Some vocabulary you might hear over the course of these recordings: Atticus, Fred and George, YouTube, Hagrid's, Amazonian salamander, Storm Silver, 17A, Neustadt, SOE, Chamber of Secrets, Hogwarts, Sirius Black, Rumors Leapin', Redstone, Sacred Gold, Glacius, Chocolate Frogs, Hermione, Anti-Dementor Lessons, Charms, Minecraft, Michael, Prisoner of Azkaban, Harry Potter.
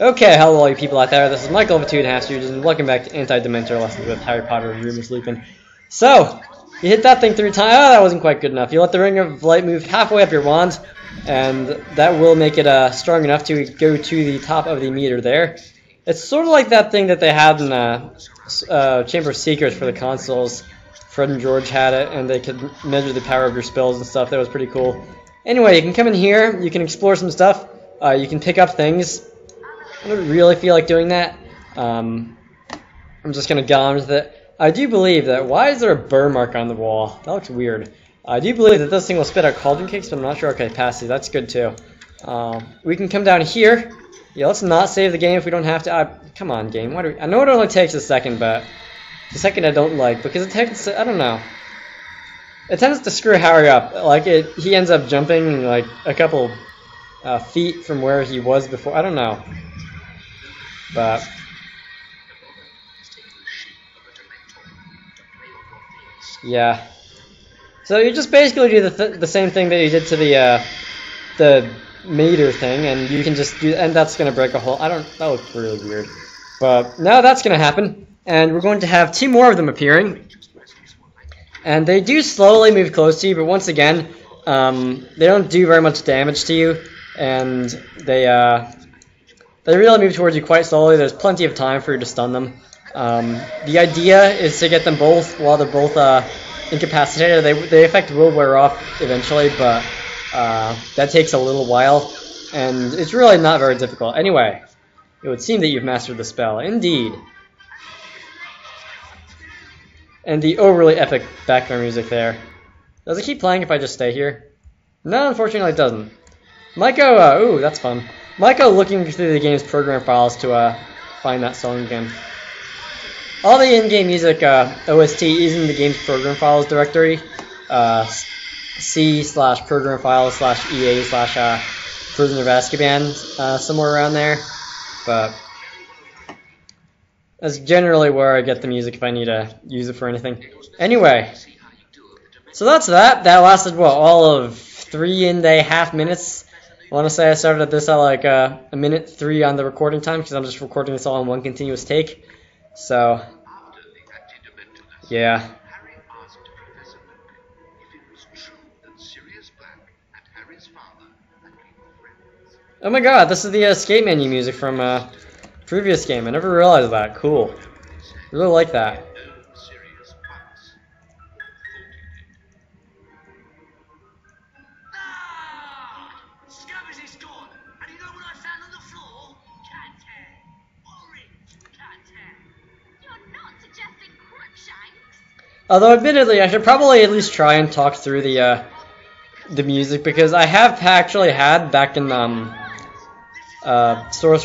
Okay, hello all you people out there, this is Michael of Two and a Half Stooges, and welcome back to Anti-Dementor Lessons with Harry Potter and Rumors Leapin'. So, you hit that thing 3 times, oh, that wasn't quite good enough. You let the Ring of Light move halfway up your wand, and that will make it strong enough to go to the top of the meter there. It's sort of like that thing that they had in Chamber of Secrets for the consoles. Fred and George had it, and they could measure the power of your spells and stuff. That was pretty cool. Anyway, you can come in here, you can explore some stuff, you can pick up things. I don't really feel like doing that. I'm just gonna get on with it. I do believe that. Why is there a burn mark on the wall? That looks weird. I do believe that this thing will spit out cauldron cakes, but I'm not sure. Okay, pass these. That's good too. We can come down here. Yeah, let's not save the game if we don't have to. Come on, game. Why do we, I know it only takes a second, but the second I don't like because it takes. I don't know. It tends to screw Harry up. Like he ends up jumping like a couple feet from where he was before. I don't know. But yeah, so you just basically do the same thing that you did to the meter thing, and you can just do, and that's gonna break a hole. I don't. That looked really weird. But now that's gonna happen, and we're going to have 2 more of them appearing, and they do slowly move close to you. But once again, they don't do very much damage to you, and they really move towards you quite slowly. There's plenty of time for you to stun them. The idea is to get them both while they're both incapacitated. They effect will wear off eventually, but that takes a little while, and it's really not very difficult. Anyway, it would seem that you've mastered the spell. Indeed. And the overly epic background music there. Does it keep playing if I just stay here? No, unfortunately it doesn't. Michael, ooh, that's fun. Michael looking through the game's program files to find that song again. All the in-game music OST is in the game's program files directory, c/program files/EA/Prisoner of Azkaban, somewhere around there. But that's generally where I get the music if I need to use it for anything. Anyway, so that's that. That lasted what, all of 3.5 minutes. I want to say I started this at like 1:03 on the recording time because I'm just recording this all in one continuous take. So, yeah. Harry asked Professor if it was true that Sirius Black and Harry's father had been friends. Oh my god, this is the escape menu music from previous game. I never realized that. Cool. I really like that. Although admittedly, I should probably at least try and talk through the music, because I have actually had back in Chamber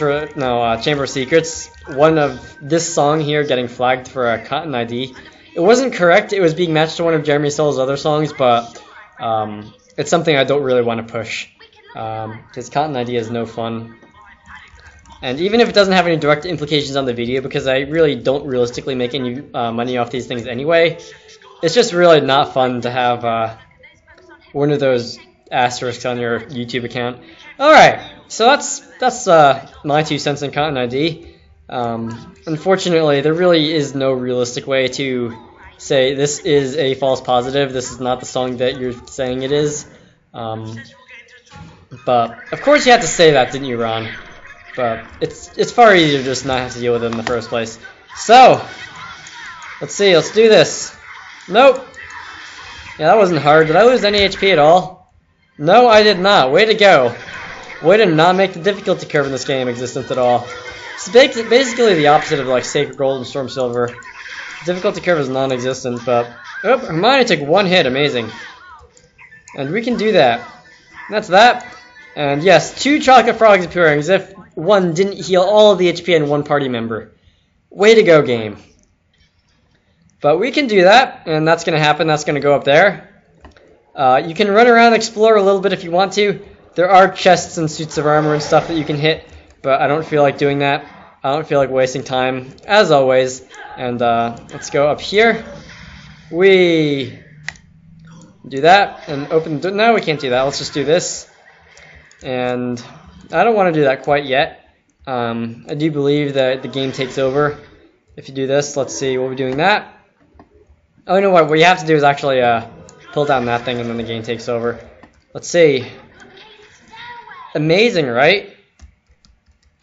of Secrets one of this song here getting flagged for a Cotton ID. It wasn't correct; it was being matched to one of Jeremy Soule's other songs, but it's something I don't really want to push because Cotton ID is no fun. And even if it doesn't have any direct implications on the video, because I really don't realistically make any money off these things anyway, it's just really not fun to have one of those asterisks on your YouTube account. Alright, so that's my 2 cents on Cotton ID. Unfortunately, there really is no realistic way to say this is a false positive, this is not the song that you're saying it is. But, of course you had to say that, didn't you, Ron? But it's far easier to just not have to deal with it in the first place. So, let's see, let's do this. Nope. Yeah, that wasn't hard. Did I lose any HP at all? No, I did not. Way to go. Way to not make the difficulty curve in this game existent at all. It's basically the opposite of like Sacred Gold and Storm Silver. The difficulty curve is non-existent, but... Oh, Hermione took 1 hit. Amazing. And we can do that. That's that. And yes, 2 chocolate frogs appearing as if one didn't heal all of the HP in one party member. Way to go, game. But we can do that, and that's going to happen. That's going to go up there. You can run around and explore a little bit if you want to. There are chests and suits of armor and stuff that you can hit, but I don't feel like doing that. I don't feel like wasting time, as always. And let's go up here. We do that and open the door. No, we can't do that. Let's just do this. And I don't want to do that quite yet. I do believe that the game takes over if you do this. Let's see, we'll be doing that. Oh no, what you have to do is actually pull down that thing and then the game takes over. Let's see. Amazing, right?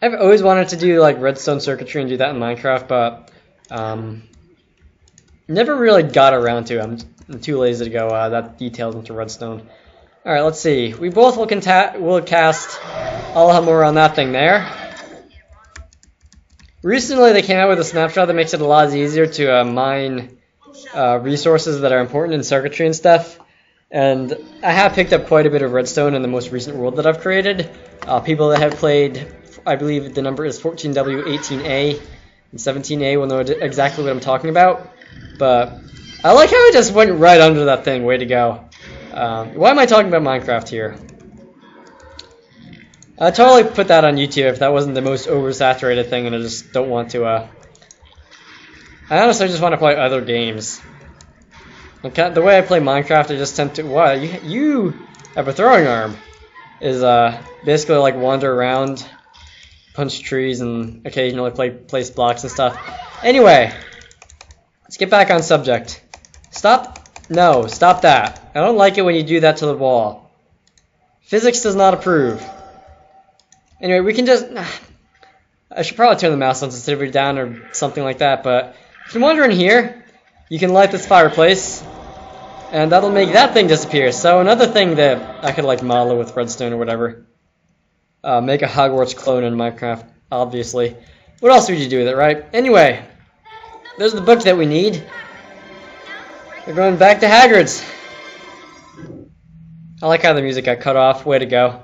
I've always wanted to do like redstone circuitry and do that in Minecraft, but never really got around to it. I'm too lazy to go that detailed into redstone. Alright, let's see. We both will cast Alhamora on that thing there. Recently they came out with a snapshot that makes it a lot easier to mine resources that are important in circuitry and stuff. And I have picked up quite a bit of redstone in the most recent world that I've created. People that have played, I believe the number is 14W18A and 17A will know exactly what I'm talking about. But I like how it just went right under that thing. Way to go. Why am I talking about Minecraft here? I totally put that on YouTube if that wasn't the most oversaturated thing, and I just don't want to. I honestly just want to play other games. The way I play Minecraft, I just tend to. Wow, you have a throwing arm. Is basically like wander around, punch trees, and occasionally place blocks and stuff. Anyway, let's get back on subject. Stop. No, stop that. I don't like it when you do that to the wall. Physics does not approve. Anyway, we can just... I should probably turn the mouse sensitivity down or something like that, but if you wander in here, you can light this fireplace, and that'll make that thing disappear. So another thing that I could, like, model with redstone or whatever. Make a Hogwarts clone in Minecraft, obviously. What else would you do with it, right? Anyway, there's the book that we need. We're going back to Hagrid's. I like how the music got cut off. Way to go.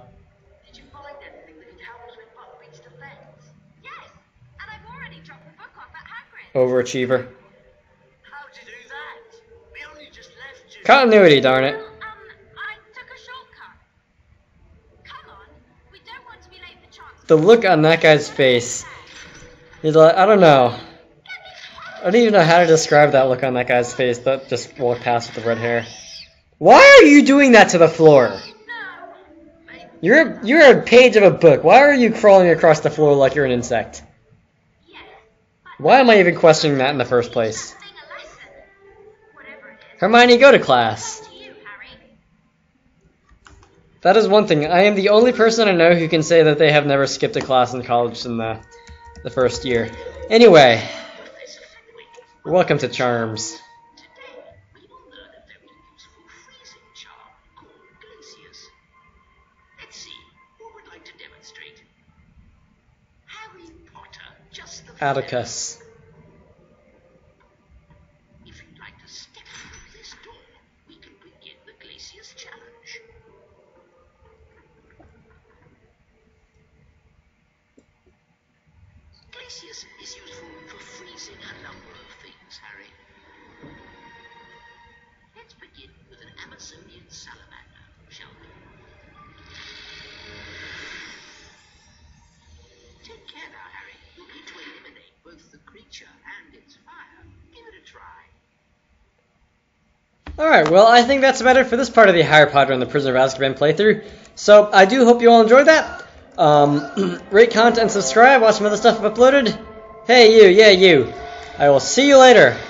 Did you follow that thing with the towers when Bob reached the fence? Yes, and I've already dropped the book off at Hagrid's. Overachiever. How'd you do that? We only just left you. Continuity, darn it. Well, I took a shortcut. Come on, we don't want to be late for chance. The look on that guy's face. He's like, I don't know. I don't even know how to describe that look on that guy's face that just walked past with the red hair. Why are you doing that to the floor? You're a page of a book. Why are you crawling across the floor like you're an insect? Why am I even questioning that in the first place? Hermione, go to class. That is one thing. I am the only person I know who can say that they have never skipped a class in college in the first year. Anyway... Welcome to Charms. Today, we will learn a very useful freezing charm called Glacius. Let's see, who would like to demonstrate? Harry Potter, just the Atticus. If you'd like to step through this door, we can begin the Glacius challenge. Glacius is useful for freezing a number of things, Harry. Let's begin with an Amazonian salamander, shall we? Take care now, Harry. You'll need to eliminate both the creature and its fire. Give it a try. Alright, well, I think that's about it for this part of the Harry Potter and the Prisoner of Azkaban playthrough. So, I do hope you all enjoyed that. Rate, comment, and subscribe. Watch some other stuff I've uploaded. Hey, you. Yeah, you. I will see you later.